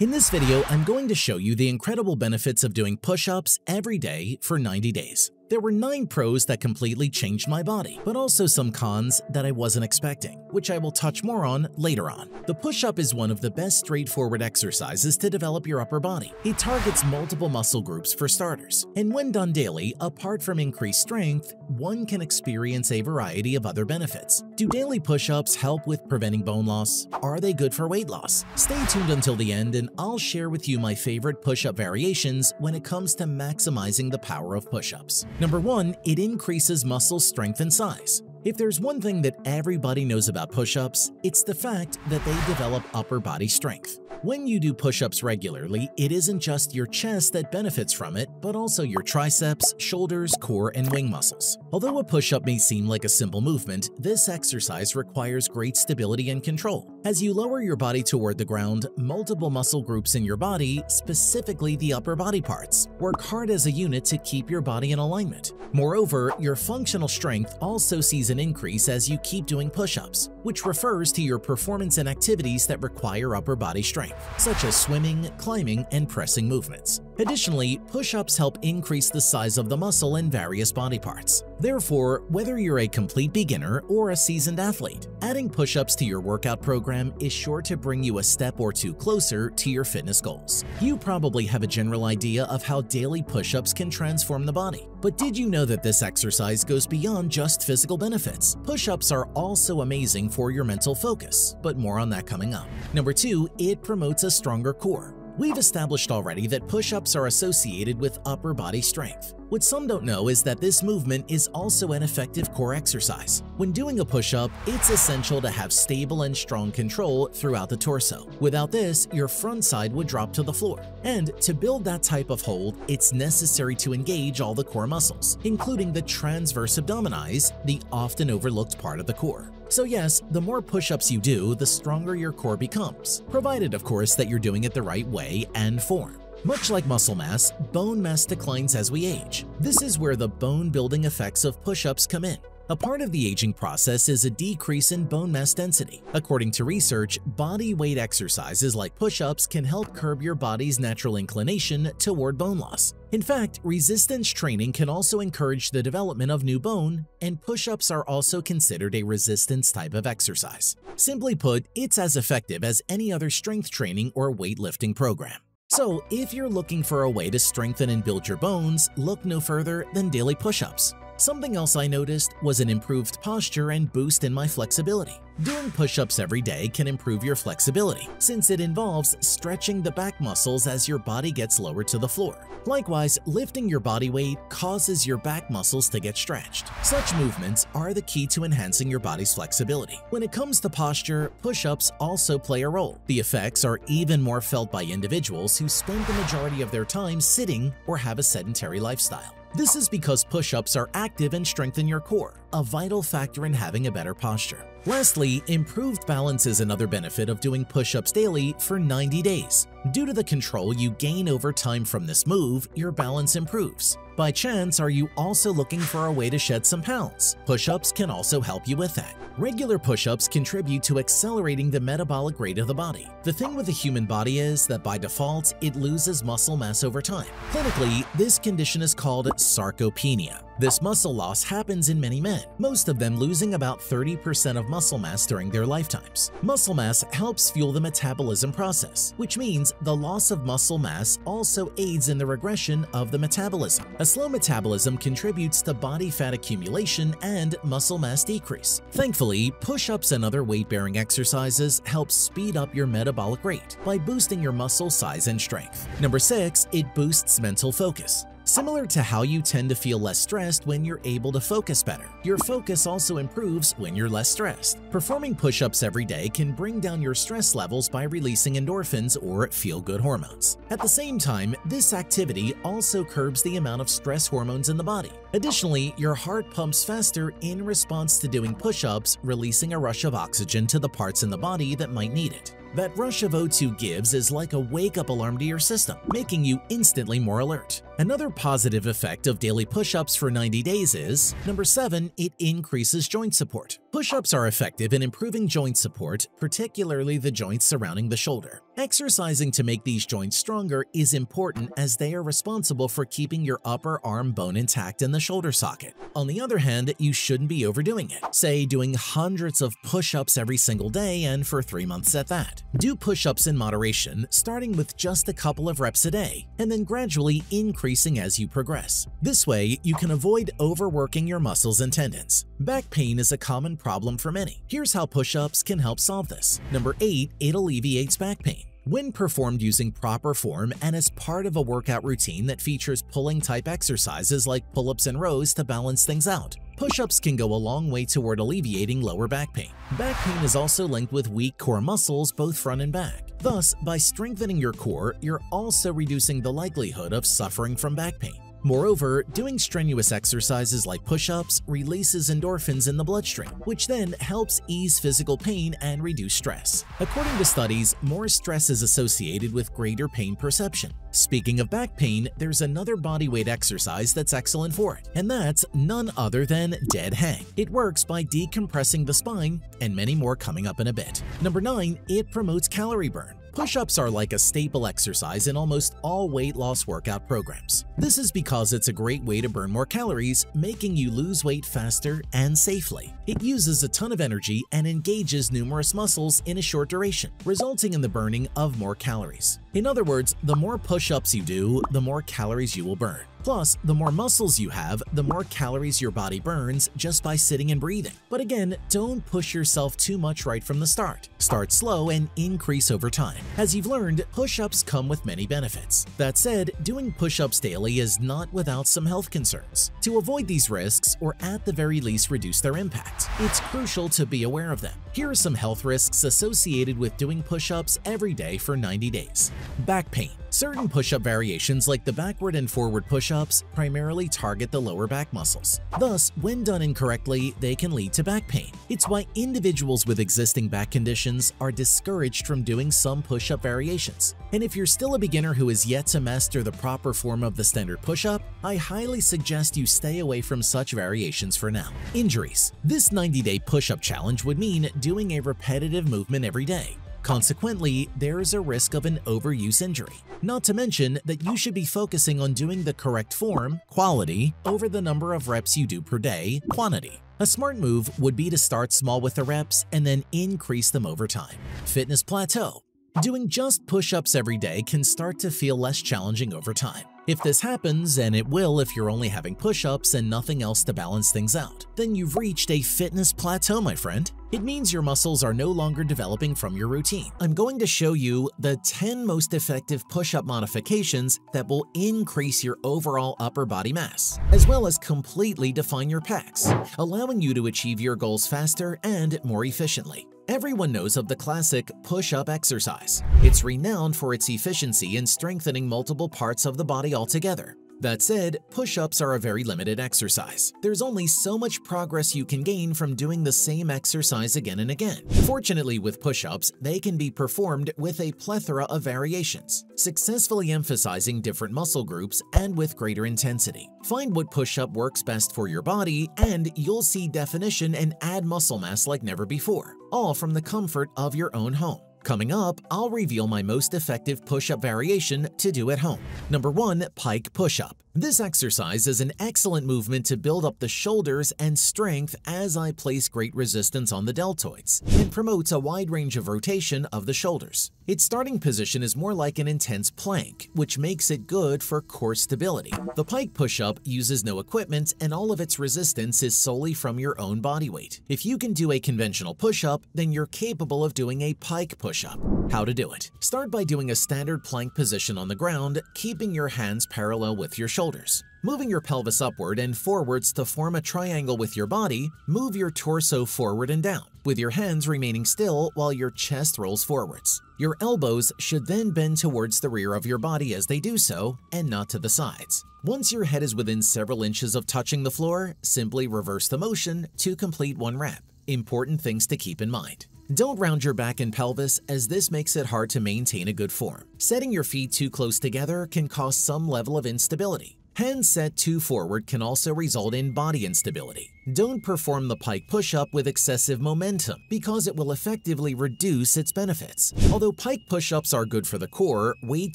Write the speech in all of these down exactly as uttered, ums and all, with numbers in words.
In this video, I'm going to show you the incredible benefits of doing push-ups every day for ninety days. There were nine pros that completely changed my body, but also some cons that I wasn't expecting, which I will touch more on later on. The push-up is one of the best straightforward exercises to develop your upper body. It targets multiple muscle groups for starters, and when done daily, apart from increased strength, one can experience a variety of other benefits. Do daily push-ups help with preventing bone loss? Are they good for weight loss? Stay tuned until the end and I'll share with you my favorite push-up variations when it comes to maximizing the power of push-ups. Number one, it increases muscle strength and size. If there's one thing that everybody knows about push-ups, it's the fact that they develop upper body strength. When you do push-ups regularly, it isn't just your chest that benefits from it, but also your triceps, shoulders, core, and wing muscles. Although a push-up may seem like a simple movement, this exercise requires great stability and control. As you lower your body toward the ground, multiple muscle groups in your body, specifically the upper body parts, work hard as a unit to keep your body in alignment. Moreover, your functional strength also sees an increase as you keep doing push-ups, which refers to your performance in activities that require upper body strength, such as swimming, climbing, and pressing movements. Additionally, push-ups help increase the size of the muscle in various body parts. Therefore, whether you're a complete beginner or a seasoned athlete, adding push-ups to your workout program is sure to bring you a step or two closer to your fitness goals. You probably have a general idea of how daily push-ups can transform the body, but did you know that this exercise goes beyond just physical benefits? Push-ups are also amazing for your mental focus, but more on that coming up. Number two, it promotes a stronger core. We've established already that push-ups are associated with upper body strength. What some don't know is that this movement is also an effective core exercise. When doing a push-up, it's essential to have stable and strong control throughout the torso. Without this, your front side would drop to the floor. And to build that type of hold, it's necessary to engage all the core muscles, including the transverse abdominis, the often overlooked part of the core. So yes, the more push-ups you do, the stronger your core becomes, provided, of course, that you're doing it the right way and form. Much like muscle mass, bone mass declines as we age. This is where the bone-building effects of push-ups come in. A part of the aging process is a decrease in bone mass density. According to research, body weight exercises like push-ups can help curb your body's natural inclination toward bone loss. In fact, resistance training can also encourage the development of new bone, and push-ups are also considered a resistance type of exercise. Simply put, it's as effective as any other strength training or weightlifting program. So, if you're looking for a way to strengthen and build your bones, look no further than daily push-ups. Something else I noticed was an improved posture and boost in my flexibility. Doing push-ups every day can improve your flexibility, since it involves stretching the back muscles as your body gets lower to the floor. Likewise, lifting your body weight causes your back muscles to get stretched. Such movements are the key to enhancing your body's flexibility. When it comes to posture, push-ups also play a role. The effects are even more felt by individuals who spend the majority of their time sitting or have a sedentary lifestyle. This is because push-ups are active and strengthen your core, a vital factor in having a better posture. Lastly, improved balance is another benefit of doing push-ups daily for ninety days. Due to the control you gain over time from this move, your balance improves. By chance, are you also looking for a way to shed some pounds? Push-ups can also help you with that. Regular push-ups contribute to accelerating the metabolic rate of the body. The thing with the human body is that by default, it loses muscle mass over time. Clinically, this condition is called sarcopenia. This muscle loss happens in many men, most of them losing about thirty percent of muscle mass during their lifetimes. Muscle mass helps fuel the metabolism process, which means the loss of muscle mass also aids in the regression of the metabolism. A slow metabolism contributes to body fat accumulation and muscle mass decrease. Thankfully, push-ups and other weight-bearing exercises help speed up your metabolic rate by boosting your muscle size and strength. Number six, it boosts mental focus. Similar to how you tend to feel less stressed when you're able to focus better, your focus also improves when you're less stressed. Performing push-ups every day can bring down your stress levels by releasing endorphins or feel-good hormones. At the same time, this activity also curbs the amount of stress hormones in the body. Additionally, your heart pumps faster in response to doing push-ups, releasing a rush of oxygen to the parts in the body that might need it. That rush of O two gives is like a wake-up alarm to your system, making you instantly more alert. Another positive effect of daily push-ups for ninety days is number seven. It increases joint support. Push-ups are effective in improving joint support, particularly the joints surrounding the shoulder. Exercising to make these joints stronger is important as they are responsible for keeping your upper arm bone intact in the shoulder socket. On the other hand, you shouldn't be overdoing it, say doing hundreds of push-ups every single day and for three months at that. Do push-ups in moderation, starting with just a couple of reps a day, and then gradually increasing as you progress. This way, you can avoid overworking your muscles and tendons. Back pain is a common problem for many. Here's how push-ups can help solve this. Number eight. It alleviates back pain. When performed using proper form and as part of a workout routine that features pulling-type exercises like pull-ups and rows to balance things out, push-ups can go a long way toward alleviating lower back pain. Back pain is also linked with weak core muscles, both front and back. Thus, by strengthening your core, you're also reducing the likelihood of suffering from back pain. Moreover, doing strenuous exercises like push-ups releases endorphins in the bloodstream, which then helps ease physical pain and reduce stress. According to studies, more stress is associated with greater pain perception. Speaking of back pain, there's another bodyweight exercise that's excellent for it, and that's none other than dead hang. It works by decompressing the spine, and many more coming up in a bit. Number nine. It promotes calorie burn. Push-ups are like a staple exercise in almost all weight loss workout programs. This is because it's a great way to burn more calories, making you lose weight faster and safely. It uses a ton of energy and engages numerous muscles in a short duration, resulting in the burning of more calories. In other words, the more push-ups you do, the more calories you will burn. Plus, the more muscles you have, the more calories your body burns just by sitting and breathing. But again, don't push yourself too much right from the start. Start slow and increase over time. As you've learned, push-ups come with many benefits. That said, doing push-ups daily is not without some health concerns. To avoid these risks, or at the very least reduce their impact, it's crucial to be aware of them. Here are some health risks associated with doing push-ups every day for ninety days. Back pain. Certain push-up variations like the backward and forward push-ups primarily target the lower back muscles. Thus, when done incorrectly, they can lead to back pain. It's why individuals with existing back conditions are discouraged from doing some push-up variations. And if you're still a beginner who is yet to master the proper form of the standard push-up, I highly suggest you stay away from such variations for now. Injuries. This ninety-day push-up challenge would mean doing a repetitive movement every day. Consequently, there is a risk of an overuse injury. Not to mention that you should be focusing on doing the correct form, quality, over the number of reps you do per day, quantity. A smart move would be to start small with the reps and then increase them over time. Fitness plateau. Doing just push-ups every day can start to feel less challenging over time. If this happens, and it will if you're only having push-ups and nothing else to balance things out, then you've reached a fitness plateau, my friend. It means your muscles are no longer developing from your routine. I'm going to show you the ten most effective push-up modifications that will increase your overall upper body mass, as well as completely define your pecs, allowing you to achieve your goals faster and more efficiently. Everyone knows of the classic push-up exercise. It's renowned for its efficiency in strengthening multiple parts of the body altogether. That said, push-ups are a very limited exercise. There's only so much progress you can gain from doing the same exercise again and again. Fortunately, with push-ups, they can be performed with a plethora of variations, successfully emphasizing different muscle groups and with greater intensity. Find what push-up works best for your body, and you'll see definition and add muscle mass like never before, all from the comfort of your own home. Coming up, I'll reveal my most effective push-up variation to do at home. Number one. Pike push-up. This exercise is an excellent movement to build up the shoulders and strength as I place great resistance on the deltoids and promotes a wide range of rotation of the shoulders. Its starting position is more like an intense plank, which makes it good for core stability. The pike push-up uses no equipment and all of its resistance is solely from your own body weight. If you can do a conventional push-up, then you're capable of doing a pike push-up. Push-up. How to do it. Start by doing a standard plank position on the ground, keeping your hands parallel with your shoulders. Moving your pelvis upward and forwards to form a triangle with your body, move your torso forward and down, with your hands remaining still while your chest rolls forwards. Your elbows should then bend towards the rear of your body as they do so, and not to the sides. Once your head is within several inches of touching the floor, simply reverse the motion to complete one rep. Important things to keep in mind. Don't round your back and pelvis, as this makes it hard to maintain a good form. Setting your feet too close together can cause some level of instability. Hands set too forward can also result in body instability. Don't perform the pike push-up with excessive momentum, because it will effectively reduce its benefits. Although pike push-ups are good for the core, wait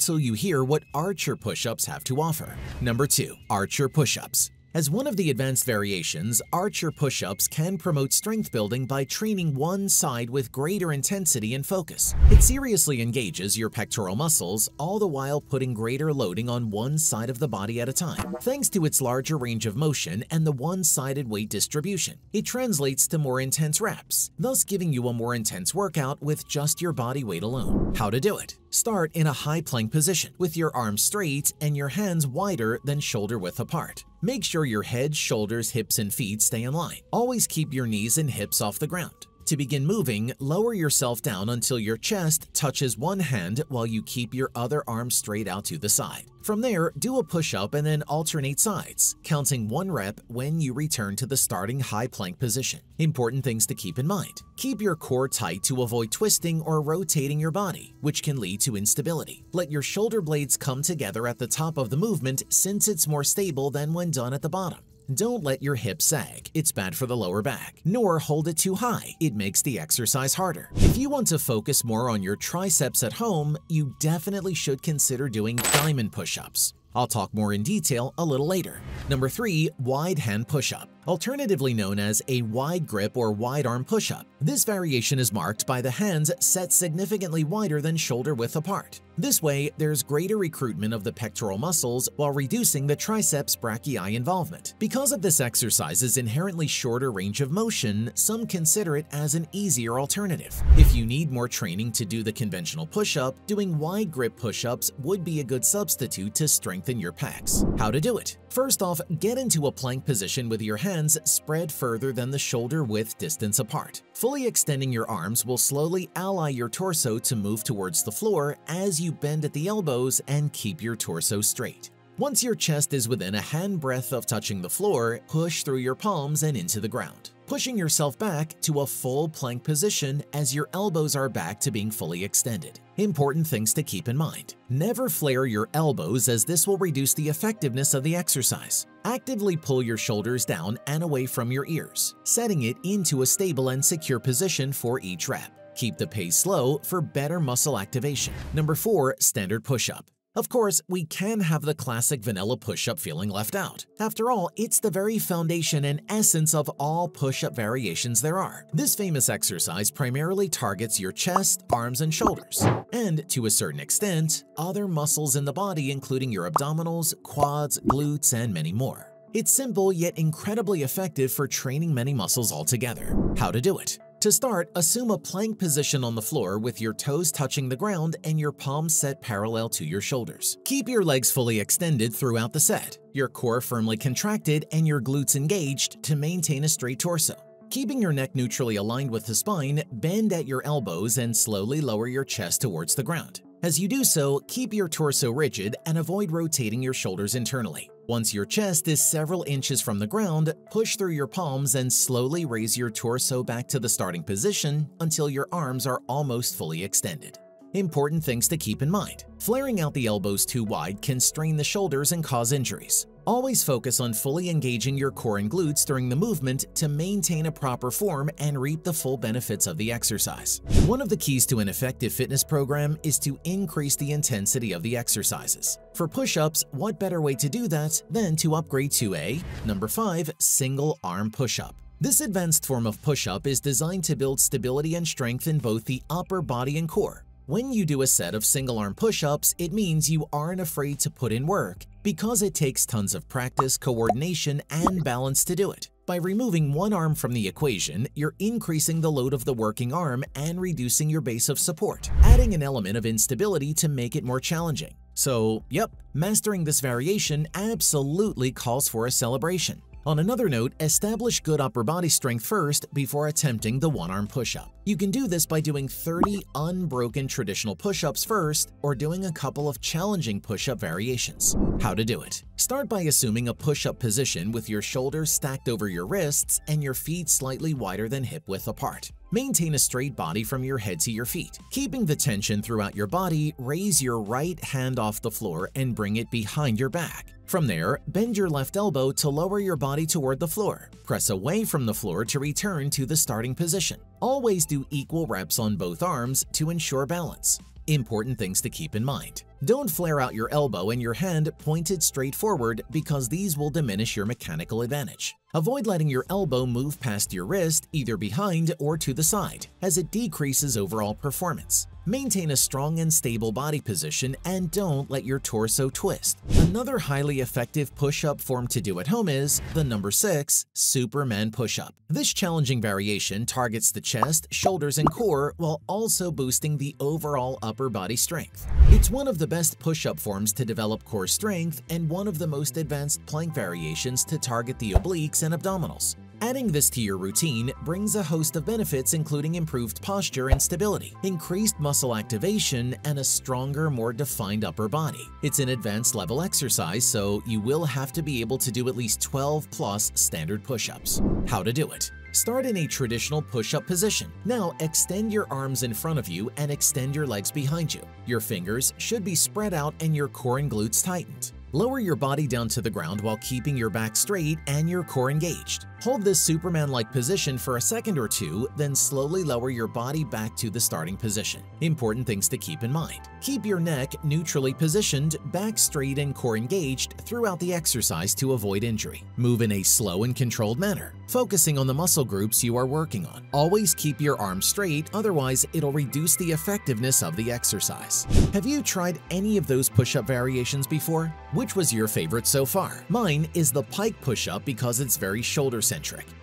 till you hear what archer push-ups have to offer. Number two. Archer push-ups. As one of the advanced variations, archer push-ups can promote strength building by training one side with greater intensity and focus. It seriously engages your pectoral muscles, all the while putting greater loading on one side of the body at a time. Thanks to its larger range of motion and the one-sided weight distribution, it translates to more intense reps, thus giving you a more intense workout with just your body weight alone. How to do it? Start in a high plank position, with your arms straight and your hands wider than shoulder width apart. Make sure your head, shoulders, hips, and feet stay in line. Always keep your knees and hips off the ground. To begin moving, lower yourself down until your chest touches one hand while you keep your other arm straight out to the side. From there, do a push-up and then alternate sides, counting one rep when you return to the starting high plank position. Important things to keep in mind. Keep your core tight to avoid twisting or rotating your body, which can lead to instability. Let your shoulder blades come together at the top of the movement, since it's more stable than when done at the bottom. Don't let your hips sag, it's bad for the lower back, nor hold it too high, it makes the exercise harder. If you want to focus more on your triceps at home, you definitely should consider doing diamond push-ups. I'll talk more in detail a little later. Number three. Wide hand push-up. Alternatively known as a wide grip or wide arm push-up. This variation is marked by the hands set significantly wider than shoulder width apart. This way, there's greater recruitment of the pectoral muscles while reducing the triceps brachii involvement. Because of this exercise's inherently shorter range of motion, some consider it as an easier alternative. If you need more training to do the conventional push-up, doing wide grip push-ups would be a good substitute to strengthen your pecs. How to do it? First off, get into a plank position with your hands spread further than the shoulder width distance apart. Fully extending your arms will slowly ally your torso to move towards the floor as you bend at the elbows and keep your torso straight. Once your chest is within a hand breadth of touching the floor, push through your palms and into the ground, pushing yourself back to a full plank position as your elbows are back to being fully extended. Important things to keep in mind. Never flare your elbows, as this will reduce the effectiveness of the exercise. Actively pull your shoulders down and away from your ears, setting it into a stable and secure position for each rep. Keep the pace slow for better muscle activation. Number four. Standard push-up. Of course, we can have the classic vanilla push-up feeling left out. After all, it's the very foundation and essence of all push-up variations there are. This famous exercise primarily targets your chest, arms, and shoulders, and, to a certain extent, other muscles in the body including your abdominals, quads, glutes, and many more. It's simple yet incredibly effective for training many muscles altogether. How to do it? To start, assume a plank position on the floor with your toes touching the ground and your palms set parallel to your shoulders. Keep your legs fully extended throughout the set, your core firmly contracted and your glutes engaged to maintain a straight torso. Keeping your neck neutrally aligned with the spine, bend at your elbows and slowly lower your chest towards the ground. As you do so, keep your torso rigid and avoid rotating your shoulders internally. Once your chest is several inches from the ground, push through your palms and slowly raise your torso back to the starting position until your arms are almost fully extended. Important things to keep in mind. Flaring out the elbows too wide can strain the shoulders and cause injuries. Always focus on fully engaging your core and glutes during the movement to maintain a proper form and reap the full benefits of the exercise. One of the keys to an effective fitness program is to increase the intensity of the exercises. For push-ups, what better way to do that than to upgrade to a number five. Single arm push-up. This advanced form of push-up is designed to build stability and strength in both the upper body and core. When you do a set of single-arm push-ups, it means you aren't afraid to put in work, because it takes tons of practice, coordination, and balance to do it. By removing one arm from the equation, you're increasing the load of the working arm and reducing your base of support, adding an element of instability to make it more challenging. So, yep, mastering this variation absolutely calls for a celebration. On another note, establish good upper body strength first before attempting the one-arm push-up. You can do this by doing thirty unbroken traditional push-ups first, or doing a couple of challenging push-up variations. How to do it? Start by assuming a push-up position with your shoulders stacked over your wrists and your feet slightly wider than hip width apart. Maintain a straight body from your head to your feet. Keeping the tension throughout your body, raise your right hand off the floor and bring it behind your back. From there, bend your left elbow to lower your body toward the floor. Press away from the floor to return to the starting position. Always do equal reps on both arms to ensure balance. Important things to keep in mind. Don't flare out your elbow and your hand pointed straight forward because these will diminish your mechanical advantage. Avoid letting your elbow move past your wrist, either behind or to the side, as it decreases overall performance. Maintain a strong and stable body position and don't let your torso twist. Another highly effective push-up form to do at home is the number six, Superman push-up. This challenging variation targets the chest, shoulders, and core while also boosting the overall upper body strength. It's one of the best push-up forms to develop core strength and one of the most advanced plank variations to target the obliques and abdominals. Adding this to your routine brings a host of benefits including improved posture and stability, increased muscle activation, and a stronger, more defined upper body. It's an advanced level exercise, so you will have to be able to do at least twelve plus standard push-ups. How to do it? Start in a traditional push-up position. Now extend your arms in front of you and extend your legs behind you. Your fingers should be spread out and your core and glutes tightened. Lower your body down to the ground while keeping your back straight and your core engaged. Hold this Superman-like position for a second or two, then slowly lower your body back to the starting position. Important things to keep in mind. Keep your neck neutrally positioned, back straight and core engaged throughout the exercise to avoid injury. Move in a slow and controlled manner, focusing on the muscle groups you are working on. Always keep your arms straight, otherwise it'll reduce the effectiveness of the exercise. Have you tried any of those push-up variations before? Which was your favorite so far? Mine is the pike push-up because it's very shoulder-centric.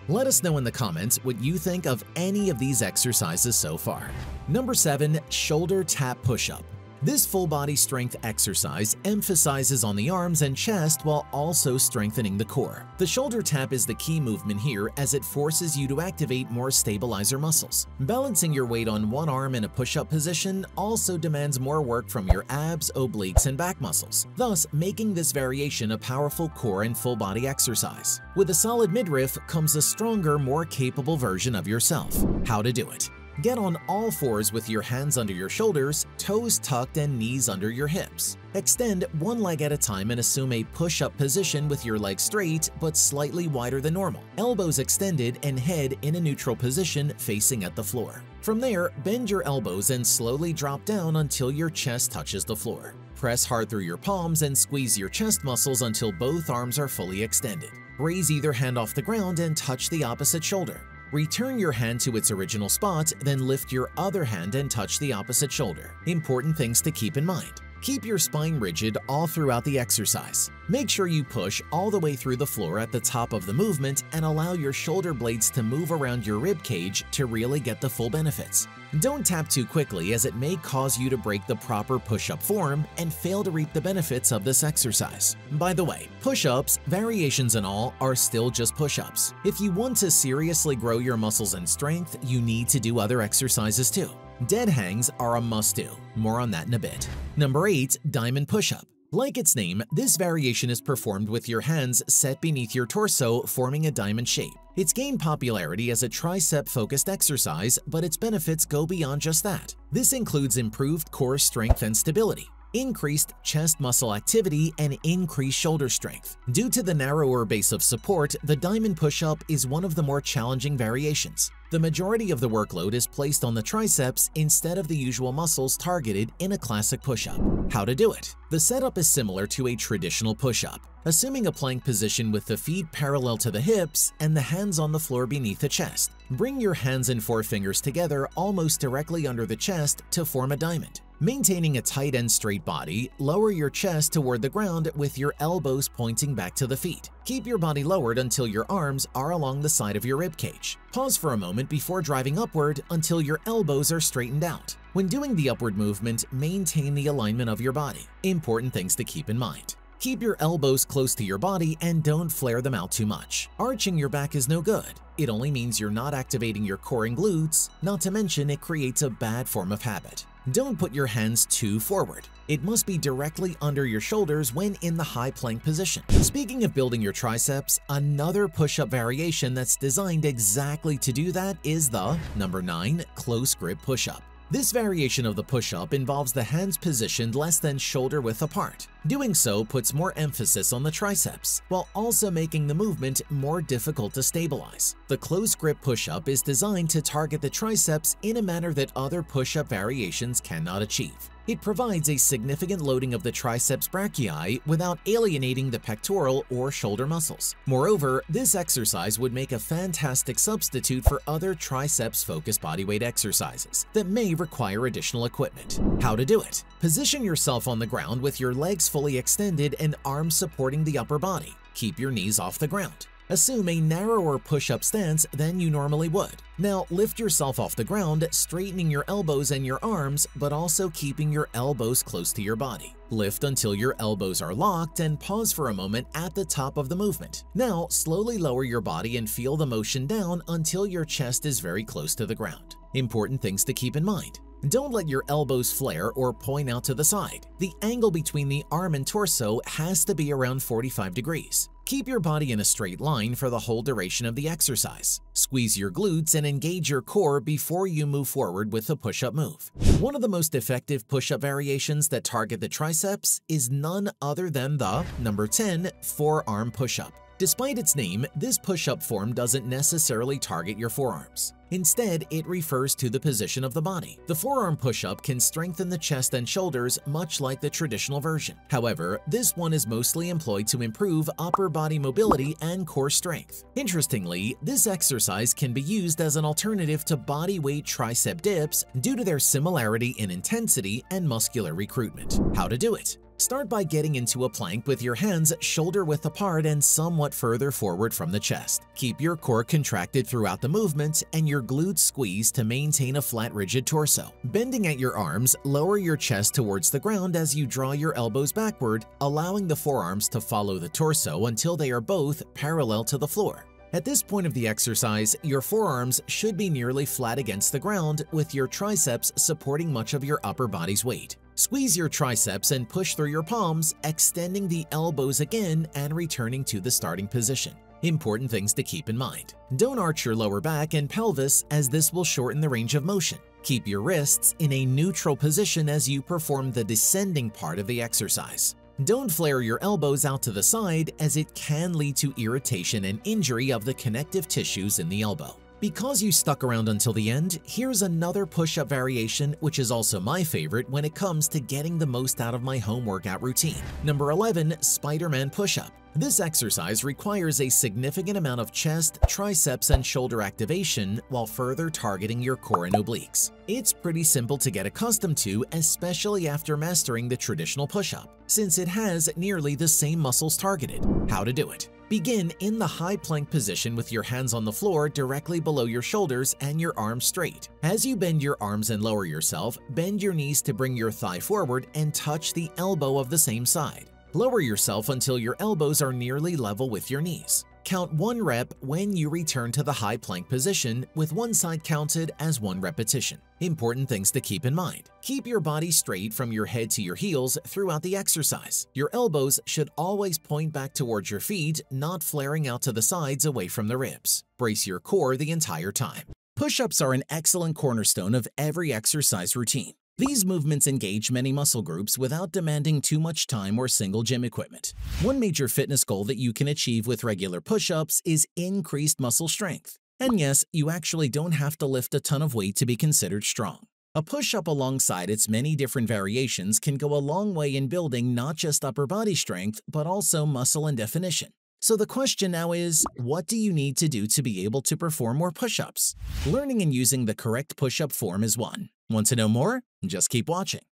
Let us know in the comments what you think of any of these exercises so far. Number seven, shoulder tap push-up. This full-body strength exercise emphasizes on the arms and chest while also strengthening the core. The shoulder tap is the key movement here as it forces you to activate more stabilizer muscles. Balancing your weight on one arm in a push-up position also demands more work from your abs, obliques, and back muscles, thus making this variation a powerful core and full-body exercise. With a solid midriff comes a stronger, more capable version of yourself. How to do it? Get on all fours with your hands under your shoulders, toes tucked, and knees under your hips. Extend one leg at a time and assume a push-up position with your legs straight but slightly wider than normal, elbows extended and head in a neutral position facing at the floor. From there, bend your elbows and slowly drop down until your chest touches the floor. Press hard through your palms and squeeze your chest muscles until both arms are fully extended. Raise either hand off the ground and touch the opposite shoulder. Return your hand to its original spot, then lift your other hand and touch the opposite shoulder. Important things to keep in mind. Keep your spine rigid all throughout the exercise. Make sure you push all the way through the floor at the top of the movement and allow your shoulder blades to move around your rib cage to really get the full benefits. Don't tap too quickly as it may cause you to break the proper push-up form and fail to reap the benefits of this exercise. By the way, push-ups, variations and all, are still just push-ups. If you want to seriously grow your muscles and strength, you need to do other exercises too. Dead hangs are a must-do. More on that in a bit. Number eight, diamond push-up. Like its name, this variation is performed with your hands set beneath your torso, forming a diamond shape. It's gained popularity as a tricep-focused exercise, but its benefits go beyond just that. This includes improved core strength and stability, increased chest muscle activity, and increased shoulder strength. Due to the narrower base of support, the diamond push-up is one of the more challenging variations. The majority of the workload is placed on the triceps instead of the usual muscles targeted in a classic push-up. How to do it? The setup is similar to a traditional push-up, assuming a plank position with the feet parallel to the hips and the hands on the floor beneath the chest. Bring your hands and forefingers together almost directly under the chest to form a diamond. Maintaining a tight and straight body, lower your chest toward the ground with your elbows pointing back to the feet. Keep your body lowered until your arms are along the side of your ribcage. Pause for a moment before driving upward until your elbows are straightened out. When doing the upward movement, maintain the alignment of your body. Important things to keep in mind. Keep your elbows close to your body and don't flare them out too much. Arching your back is no good. It only means you're not activating your core and glutes, not to mention it creates a bad form of habit. Don't put your hands too forward. It must be directly under your shoulders when in the high plank position. Speaking of building your triceps, another push-up variation that's designed exactly to do that is the number nine, close grip push-up. This variation of the push-up involves the hands positioned less than shoulder width apart. Doing so puts more emphasis on the triceps, while also making the movement more difficult to stabilize. The close grip push-up is designed to target the triceps in a manner that other push-up variations cannot achieve. It provides a significant loading of the triceps brachii without alienating the pectoral or shoulder muscles. Moreover, this exercise would make a fantastic substitute for other triceps-focused bodyweight exercises that may require additional equipment. How to do it? Position yourself on the ground with your legs fully extended and arms supporting the upper body. Keep your knees off the ground. Assume a narrower push-up stance than you normally would. Now lift yourself off the ground, straightening your elbows and your arms, but also keeping your elbows close to your body. Lift until your elbows are locked and pause for a moment at the top of the movement. Now slowly lower your body and feel the motion down until your chest is very close to the ground. Important things to keep in mind. Don't let your elbows flare or point out to the side. The angle between the arm and torso has to be around forty-five degrees. Keep your body in a straight line for the whole duration of the exercise. Squeeze your glutes and engage your core before you move forward with the push-up move. One of the most effective push-up variations that target the triceps is none other than the number ten, forearm push-up. Despite its name, this push-up form doesn't necessarily target your forearms. Instead, it refers to the position of the body. The forearm push-up can strengthen the chest and shoulders, much like the traditional version. However, this one is mostly employed to improve upper body mobility and core strength. Interestingly, this exercise can be used as an alternative to bodyweight tricep dips due to their similarity in intensity and muscular recruitment. How to do it? Start by getting into a plank with your hands shoulder width apart and somewhat further forward from the chest. Keep your core contracted throughout the movement and your glutes squeezed to maintain a flat, rigid torso. Bending at your arms, lower your chest towards the ground as you draw your elbows backward, allowing the forearms to follow the torso until they are both parallel to the floor. At this point of the exercise, your forearms should be nearly flat against the ground, with your triceps supporting much of your upper body's weight. Squeeze your triceps and push through your palms, extending the elbows again and returning to the starting position. Important things to keep in mind. Don't arch your lower back and pelvis, as this will shorten the range of motion. Keep your wrists in a neutral position as you perform the descending part of the exercise. Don't flare your elbows out to the side, as it can lead to irritation and injury of the connective tissues in the elbow. Because you stuck around until the end, here's another push-up variation, which is also my favorite when it comes to getting the most out of my home workout routine. Number eleven, Spider-Man push-up. This exercise requires a significant amount of chest, triceps, and shoulder activation while further targeting your core and obliques. It's pretty simple to get accustomed to, especially after mastering the traditional push-up, since it has nearly the same muscles targeted. How to do it? Begin in the high plank position with your hands on the floor directly below your shoulders and your arms straight. As you bend your arms and lower yourself, bend your knees to bring your thigh forward and touch the elbow of the same side. Lower yourself until your elbows are nearly level with your knees. Count one rep when you return to the high plank position, with one side counted as one repetition. Important things to keep in mind. Keep your body straight from your head to your heels throughout the exercise. Your elbows should always point back towards your feet, not flaring out to the sides away from the ribs. Brace your core the entire time. Push-ups are an excellent cornerstone of every exercise routine. These movements engage many muscle groups without demanding too much time or single gym equipment. One major fitness goal that you can achieve with regular push-ups is increased muscle strength. And yes, you actually don't have to lift a ton of weight to be considered strong. A push-up alongside its many different variations can go a long way in building not just upper body strength, but also muscle and definition. So the question now is, what do you need to do to be able to perform more push-ups? Learning and using the correct push-up form is one. Want to know more? Just keep watching.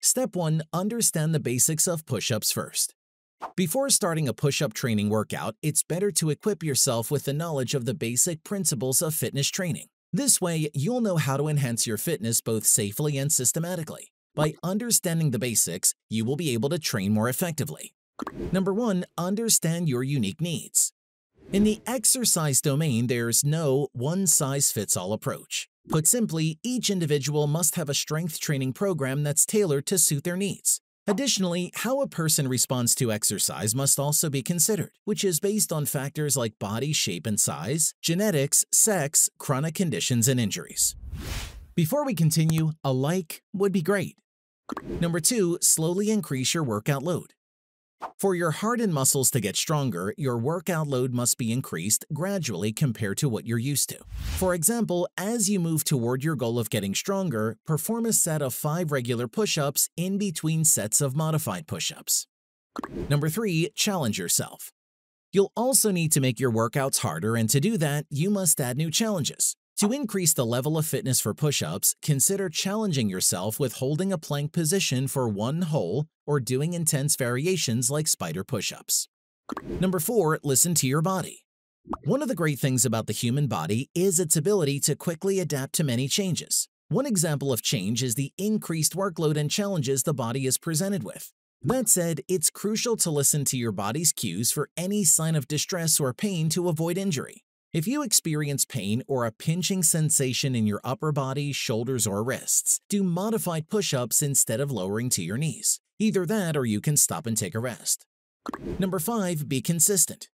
Step one. Understand the basics of push-ups first. Before starting a push-up training workout, it's better to equip yourself with the knowledge of the basic principles of fitness training. This way, you'll know how to enhance your fitness both safely and systematically. By understanding the basics, you will be able to train more effectively. Number one, understand your unique needs. In the exercise domain, there's no one-size-fits-all approach. Put simply, each individual must have a strength training program that's tailored to suit their needs. Additionally, how a person responds to exercise must also be considered, which is based on factors like body shape and size, genetics, sex, chronic conditions, and injuries. Before we continue, a like would be great. Number two, slowly increase your workout load. For your heart and muscles to get stronger, your workout load must be increased gradually compared to what you're used to. For example, as you move toward your goal of getting stronger, perform a set of five regular push-ups in between sets of modified push-ups. Number three, challenge yourself. You'll also need to make your workouts harder, and to do that, you must add new challenges. To increase the level of fitness for push-ups, consider challenging yourself with holding a plank position for one whole or doing intense variations like spider push-ups. Number four, listen to your body. One of the great things about the human body is its ability to quickly adapt to many changes. One example of change is the increased workload and challenges the body is presented with. That said, it's crucial to listen to your body's cues for any sign of distress or pain to avoid injury. If you experience pain or a pinching sensation in your upper body, shoulders, or wrists, do modified push-ups instead of lowering to your knees. Either that or you can stop and take a rest. Number five, be consistent.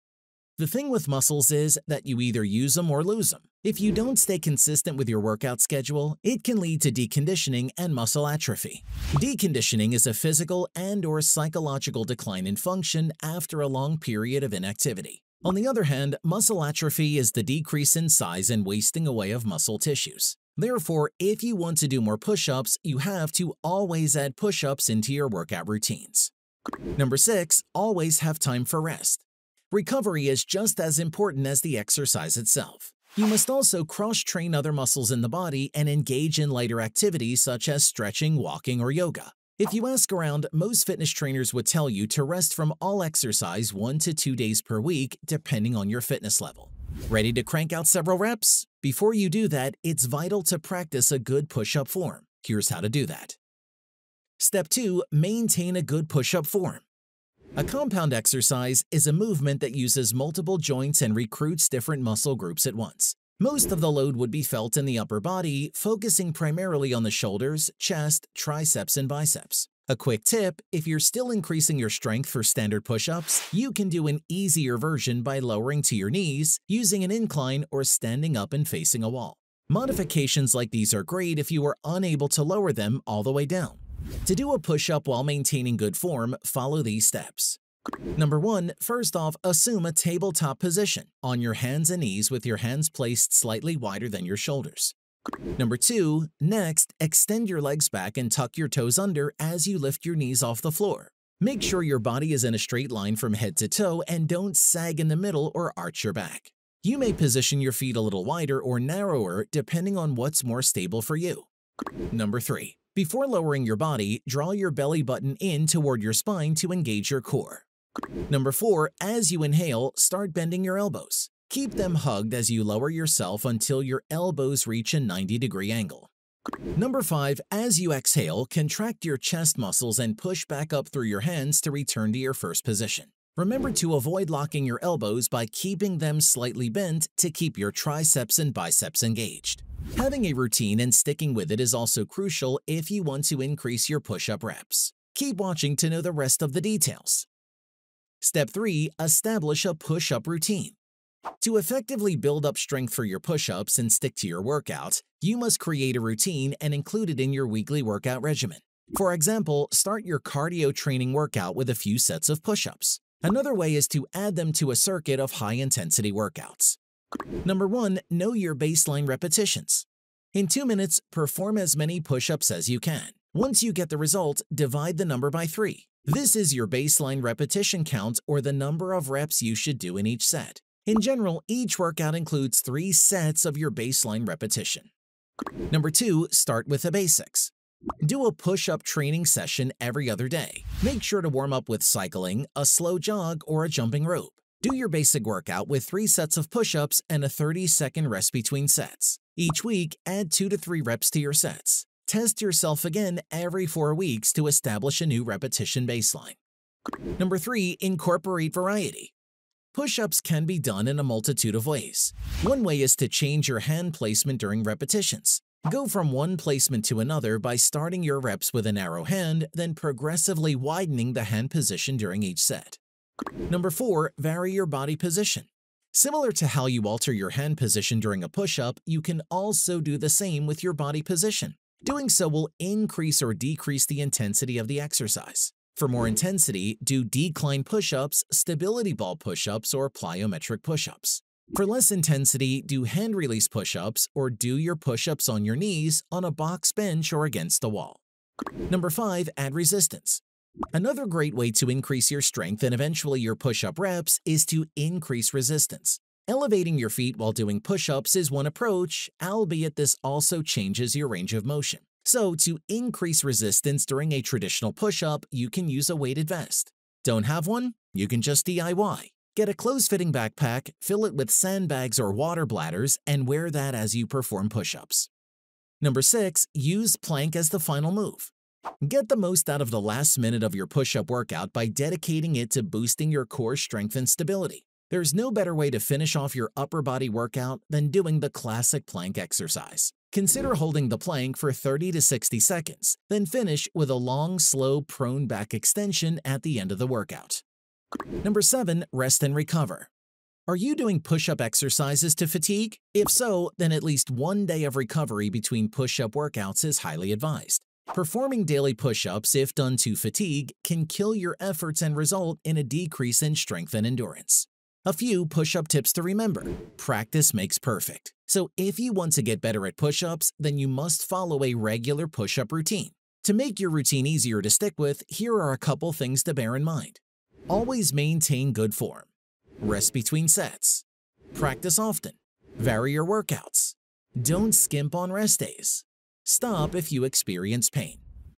The thing with muscles is that you either use them or lose them. If you don't stay consistent with your workout schedule, it can lead to deconditioning and muscle atrophy. Deconditioning is a physical and/or psychological decline in function after a long period of inactivity. On the other hand, muscle atrophy is the decrease in size and wasting away of muscle tissues. Therefore, if you want to do more push-ups, you have to always add push-ups into your workout routines. Number six, always have time for rest. Recovery is just as important as the exercise itself. You must also cross-train other muscles in the body and engage in lighter activities such as stretching, walking, or yoga. If you ask around, most fitness trainers would tell you to rest from all exercise one to two days per week, depending on your fitness level. Ready to crank out several reps? Before you do that, it's vital to practice a good push-up form. Here's how to do that. Step two. Maintain a good push-up form. A compound exercise is a movement that uses multiple joints and recruits different muscle groups at once. Most of the load would be felt in the upper body, focusing primarily on the shoulders, chest, triceps, and biceps. A quick tip, if you're still increasing your strength for standard push-ups, you can do an easier version by lowering to your knees, using an incline, or standing up and facing a wall. Modifications like these are great if you are unable to lower them all the way down. To do a push-up while maintaining good form, follow these steps. Number one, first off, assume a tabletop position on your hands and knees with your hands placed slightly wider than your shoulders. Number two, next, extend your legs back and tuck your toes under as you lift your knees off the floor. Make sure your body is in a straight line from head to toe and don't sag in the middle or arch your back. You may position your feet a little wider or narrower depending on what's more stable for you. Number three, before lowering your body, draw your belly button in toward your spine to engage your core. Number four, as you inhale, start bending your elbows. Keep them hugged as you lower yourself until your elbows reach a ninety degree angle. Number five, as you exhale, contract your chest muscles and push back up through your hands to return to your first position. Remember to avoid locking your elbows by keeping them slightly bent to keep your triceps and biceps engaged. Having a routine and sticking with it is also crucial if you want to increase your push-up reps. Keep watching to know the rest of the details. Step three. Establish a push-up routine. To effectively build up strength for your push-ups and stick to your workout, you must create a routine and include it in your weekly workout regimen. For example, start your cardio training workout with a few sets of push-ups. Another way is to add them to a circuit of high-intensity workouts. Number one. Know your baseline repetitions. In two minutes, perform as many push-ups as you can. Once you get the result, divide the number by three. This is your baseline repetition count or the number of reps you should do in each set. In general, each workout includes three sets of your baseline repetition. Number two, start with the basics. Do a push-up training session every other day. Make sure to warm up with cycling, a slow jog, or a jumping rope. Do your basic workout with three sets of push-ups and a thirty second rest between sets. Each week, add two to three reps to your sets. Test yourself again every four weeks to establish a new repetition baseline. Number three, incorporate variety. Push-ups can be done in a multitude of ways. One way is to change your hand placement during repetitions. Go from one placement to another by starting your reps with a narrow hand, then progressively widening the hand position during each set. Number four, vary your body position. Similar to how you alter your hand position during a push-up, you can also do the same with your body position. Doing so will increase or decrease the intensity of the exercise. For more intensity, do decline push-ups, stability ball push-ups, or plyometric push-ups. For less intensity, do hand release push-ups or do your push-ups on your knees, on a box bench, or against the wall. Number five, add resistance. Another great way to increase your strength and eventually your push-up reps is to increase resistance. Elevating your feet while doing push-ups is one approach, albeit this also changes your range of motion. So, to increase resistance during a traditional push-up, you can use a weighted vest. Don't have one? You can just D I Y. Get a close-fitting backpack, fill it with sandbags or water bladders, and wear that as you perform push-ups. Number six, use plank as the final move. Get the most out of the last minute of your push-up workout by dedicating it to boosting your core strength and stability. There's no better way to finish off your upper body workout than doing the classic plank exercise. Consider holding the plank for thirty to sixty seconds, then finish with a long, slow, prone back extension at the end of the workout. Number seven, rest and recover. Are you doing push-up exercises to fatigue? If so, then at least one day of recovery between push-up workouts is highly advised. Performing daily push-ups, if done to fatigue, can kill your efforts and result in a decrease in strength and endurance. A few push-up tips to remember. Practice makes perfect. So if you want to get better at push-ups, then you must follow a regular push-up routine. To make your routine easier to stick with, here are a couple things to bear in mind. Always maintain good form. Rest between sets. Practice often. Vary your workouts. Don't skimp on rest days. Stop if you experience pain.